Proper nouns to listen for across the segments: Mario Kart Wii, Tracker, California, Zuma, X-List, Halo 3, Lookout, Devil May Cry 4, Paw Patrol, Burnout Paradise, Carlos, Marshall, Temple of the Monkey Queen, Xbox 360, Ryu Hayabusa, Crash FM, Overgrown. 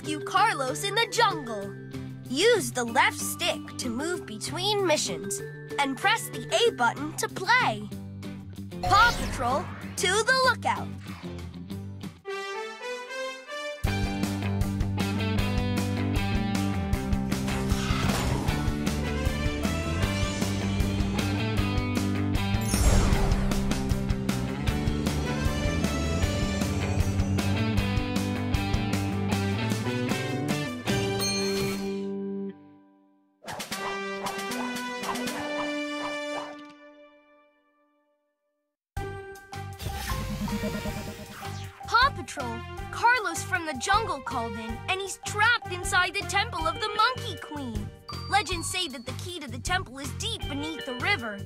rescue Carlos in the jungle. Use the left stick to move between missions and press the A button to play. Paw Patrol to the Lookout. Paw Patrol, Carlos from the jungle called in, and he's trapped inside the Temple of the Monkey Queen. Legends say that the key to the temple is deep beneath the river.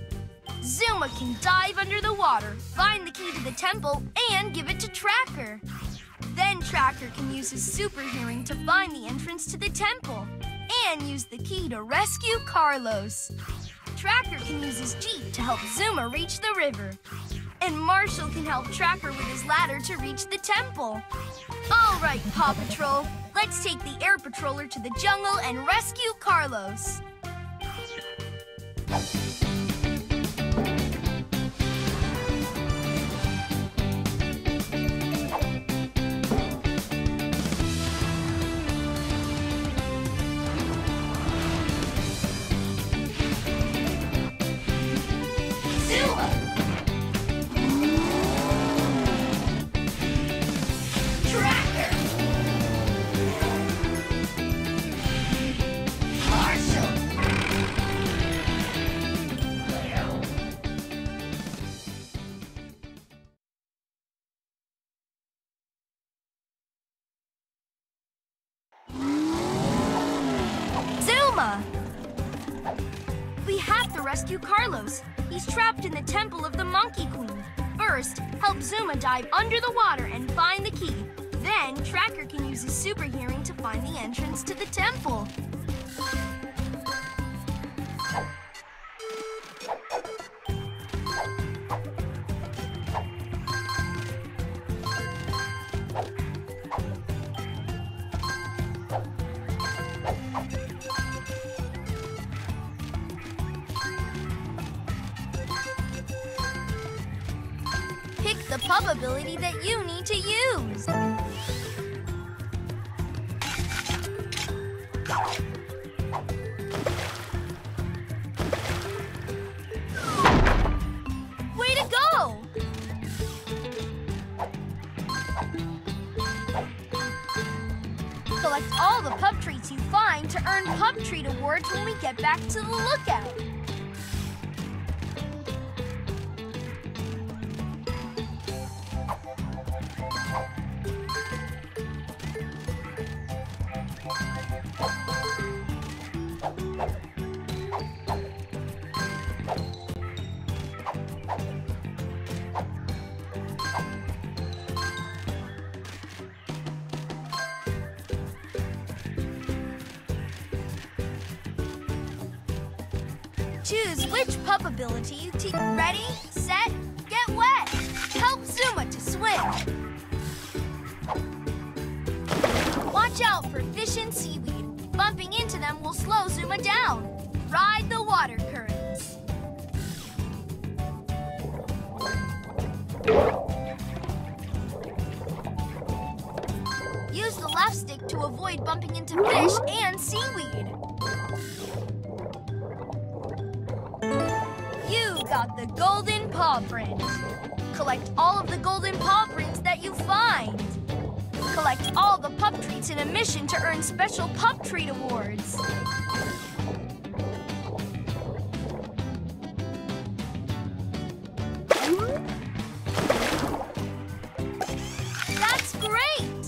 Zuma can dive under the water, find the key to the temple, and give it to Tracker. Then Tracker can use his super hearing to find the entrance to the temple, and use the key to rescue Carlos. Tracker can use his jeep to help Zuma reach the river. And Marshall can help Tracker with his ladder to reach the temple. All right, Paw Patrol, let's take the air patroller to the jungle and rescue Carlos. We have to rescue Carlos. He's trapped in the Temple of the Monkey Queen. First, help Zuma dive under the water and find the key. Then, Tracker can use his super hearing to find the entrance to the temple. The pub ability that you need to use. Way to go! Collect all the pub treats you find to earn pub treat awards when we get back to the lookout. Choose which pup ability you teach. Ready, set, get wet. Help Zuma to swim. Watch out for fish and seaweed. Bumping into them will slow Zuma down. Ride the water currents. Use the left stick to avoid bumping into fish and seaweed. Got the golden paw print. Collect all of the golden paw prints that you find. Collect all the pup treats in a mission to earn special pup treat awards. That's great!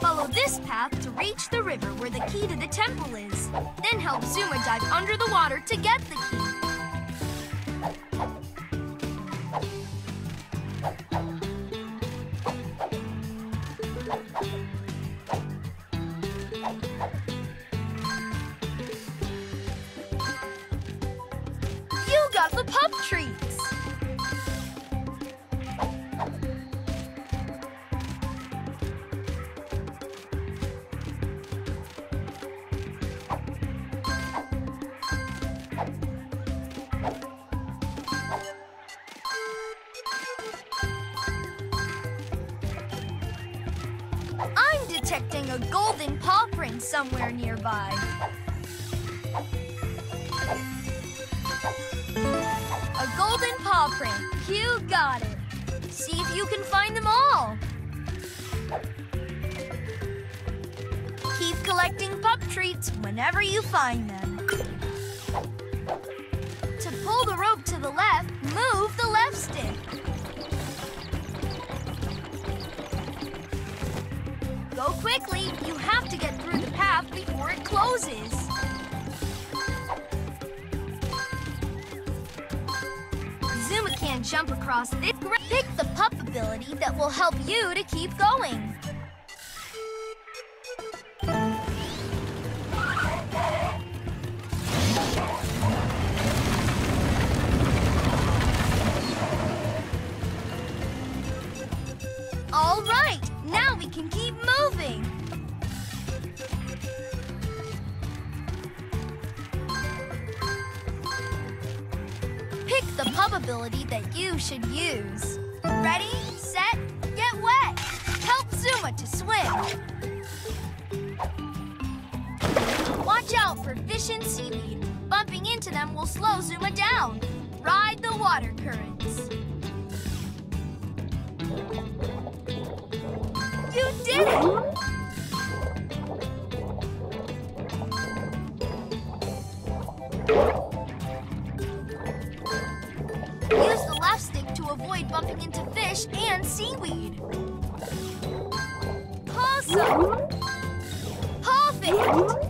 Follow this path to reach the river where the key to the temple is. Then help Zuma dive under the water to get the key. You got the pup treats! I'm detecting a golden paw print somewhere nearby. A golden paw print. You got it. See if you can find them all. Keep collecting pup treats whenever you find them. To pull the rope to the left, move the left stick. Go quickly. You have to get through the path before it closes. Zuma can't jump across this. Pick the pup ability that will help you to keep going. All right. Now we can keep moving. Pick the pup ability that you should use. Ready, set, get wet. Help Zuma to swim. Watch out for fish and seaweed. Bumping into them will slow Zuma down. Ride the water currents. You did it! Use the left stick to avoid bumping into fish and seaweed. Awesome! Perfect!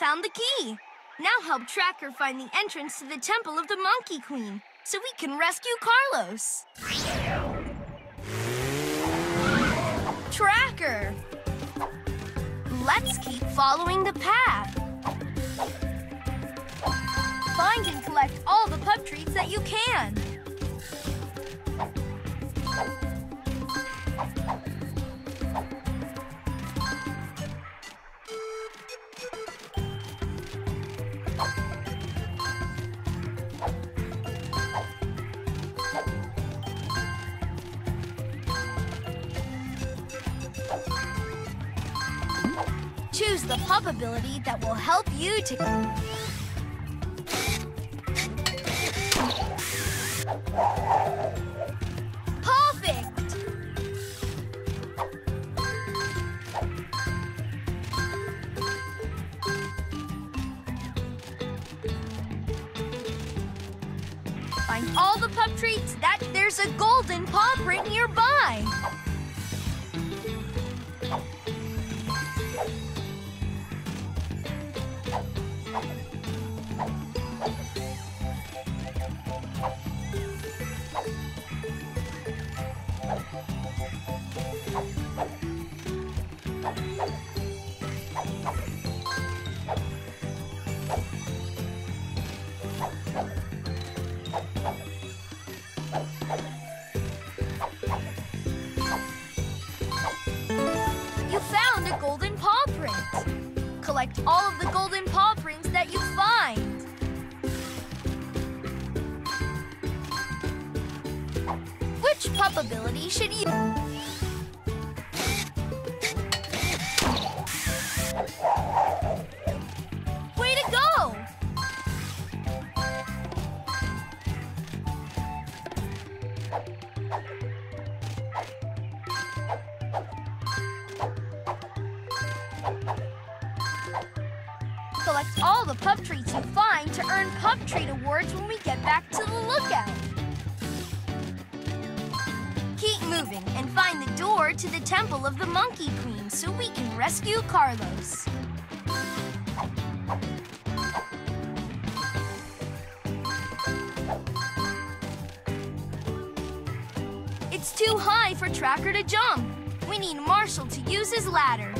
Found the key. Now help Tracker find the entrance to the Temple of the Monkey Queen so we can rescue Carlos. Tracker! Let's keep following the path. Find and collect all the pup treats that you can. Choose the pup ability that will help you to... Perfect! Find all the pup treats that there's a golden paw print nearby. Collect all of the golden paw prints that you find. Which pup ability should you... Way to go! Collect all the pup treats you find to earn pup treat awards when we get back to the lookout. Keep moving and find the door to the Temple of the Monkey Queen so we can rescue Carlos. It's too high for Tracker to jump. We need Marshall to use his ladder.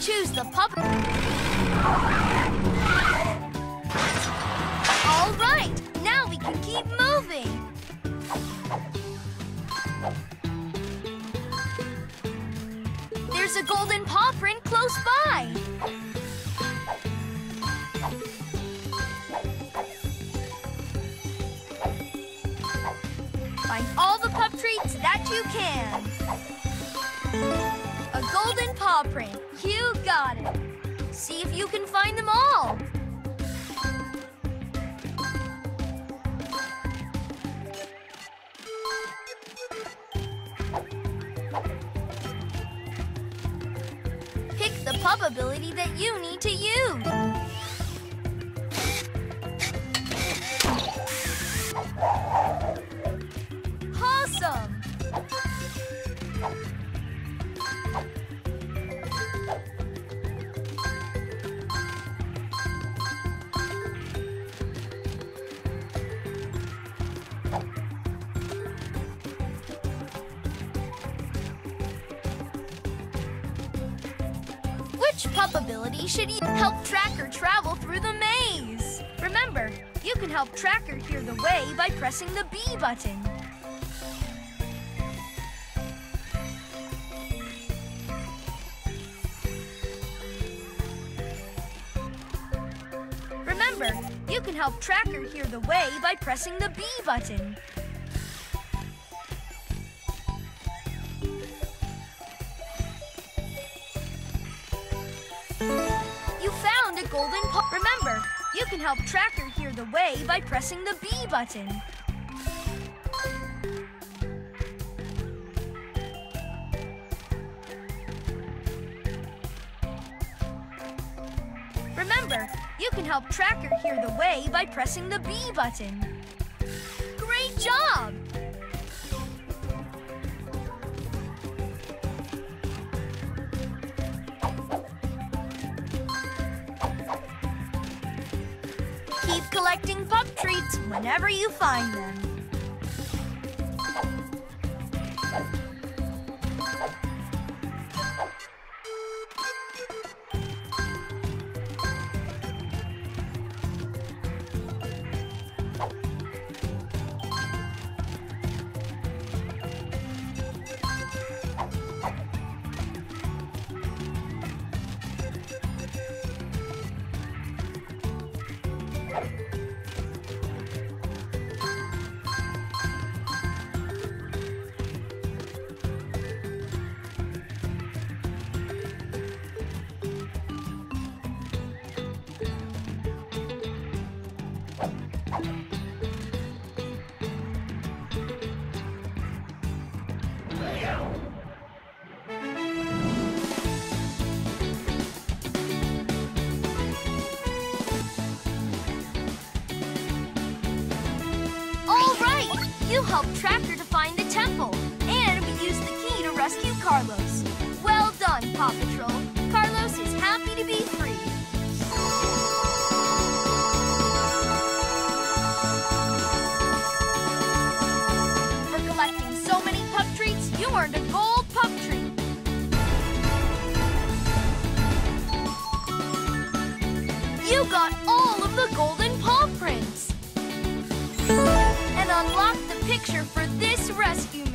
Choose the pup... All right, now we can keep moving. There's a golden paw print close by. you can. A golden paw print. You got it. See if you can find them all. Pick the pup ability that you need to use. Which pup ability should help Tracker travel through the maze? Remember, you can help Tracker hear the way by pressing the B button. Remember, you can help Tracker hear the way by pressing the B button. Remember, you can help Tracker hear the way by pressing the B button. Remember, you can help Tracker hear the way by pressing the B button. Great job! Keep collecting pup treats whenever you find them. You helped Tracker to find the temple, and we used the key to rescue Carlos. Well done, Paw Patrol. Carlos is happy to be free. For collecting so many pup treats, you earned a gold pup treat. You got all of the golden paw prints. Unlock the picture for this rescue.